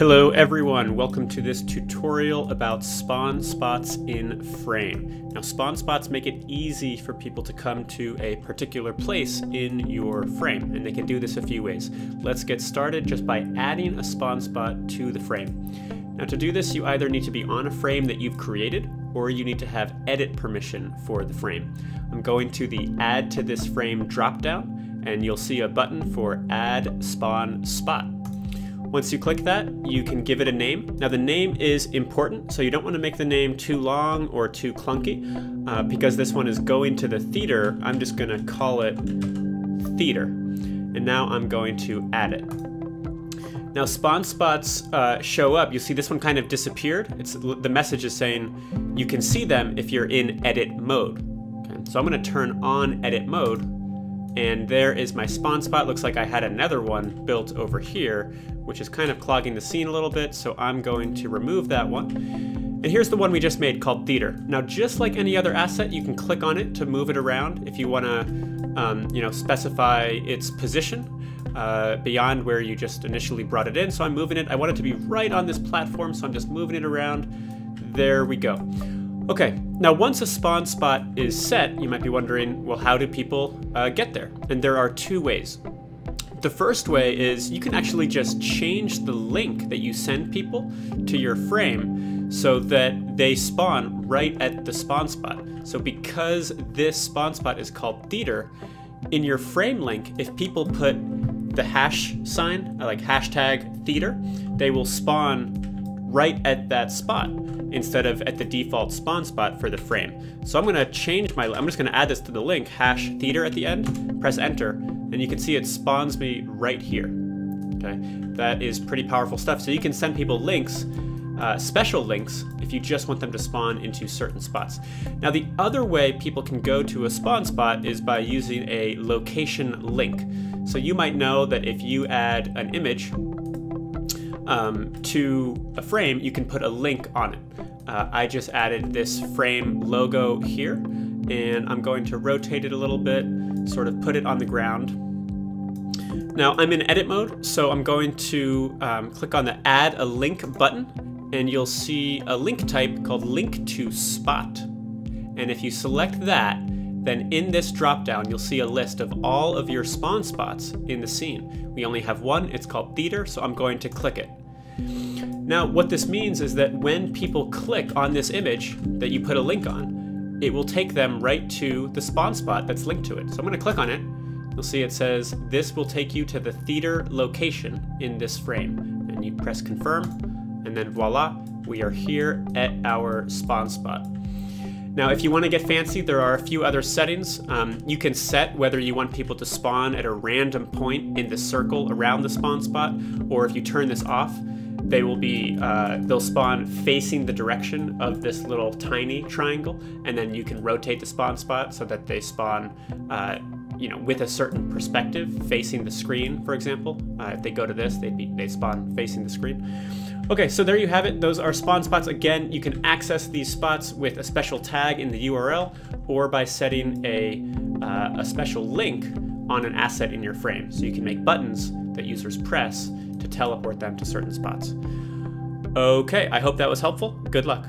Hello everyone, welcome to this tutorial about spawn spots in Frame. Now spawn spots make it easy for people to come to a particular place in your frame, and they can do this a few ways. Let's get started just by adding a spawn spot to the frame. Now to do this, you either need to be on a frame that you've created, or you need to have edit permission for the frame. I'm going to the Add to this frame dropdown, and you'll see a button for Add Spawn Spot. Once you click that, you can give it a name. Now the name is important, so you don't want to make the name too long or too clunky. Because this one is going to the theater, I'm just going to call it theater. And now I'm going to add it. Now spawn spots show up. You see this one kind of disappeared. The message is saying you can see them if you're in edit mode. Okay, so I'm going to turn on edit mode. And there is my spawn spot. Looks like I had another one built over here, which is kind of clogging the scene a little bit, so I'm going to remove that one. And here's the one we just made called Theater. Now, just like any other asset, you can click on it to move it around if you want to, specify its position beyond where you just initially brought it in. So I'm moving it. I want it to be right on this platform, so I'm just moving it around. There we go. Okay, now once a spawn spot is set, you might be wondering, well, how do people get there? And there are two ways. The first way is you can actually just change the link that you send people to your frame so that they spawn right at the spawn spot. So because this spawn spot is called theater, in your frame link, if people put the hash sign, like hashtag theater, they will spawn right at that spot, instead of at the default spawn spot for the frame. So I'm just gonna add this to the link, hash theater at the end, press enter, and you can see it spawns me right here, okay? That is pretty powerful stuff. So you can send people links, special links, if you just want them to spawn into certain spots. Now the other way people can go to a spawn spot is by using a location link. So you might know that if you add an image, to a frame, you can put a link on it. I just added this frame logo here, and I'm going to rotate it a little bit, sort of put it on the ground. Now I'm in edit mode, so I'm going to click on the Add a Link button, and you'll see a link type called Link to Spot. And if you select that, then in this dropdown, you'll see a list of all of your spawn spots in the scene. We only have one, it's called Theater, so I'm going to click it. Now, what this means is that when people click on this image that you put a link on, it will take them right to the spawn spot that's linked to it. So I'm gonna click on it. You'll see it says, this will take you to the theater location in this frame. And you press confirm, and then voila, we are here at our spawn spot. Now, if you want to get fancy, there are a few other settings. You can set whether you want people to spawn at a random point in the circle around the spawn spot, or if you turn this off, they'll spawn facing the direction of this little tiny triangle, and then you can rotate the spawn spot so that they spawn, with a certain perspective, facing the screen, for example. If they go to this, they spawn facing the screen. Okay, so there you have it. Those are spawn spots. Again, you can access these spots with a special tag in the URL or by setting a special link on an asset in your frame. So you can make buttons that users press to teleport them to certain spots. Okay, I hope that was helpful. Good luck.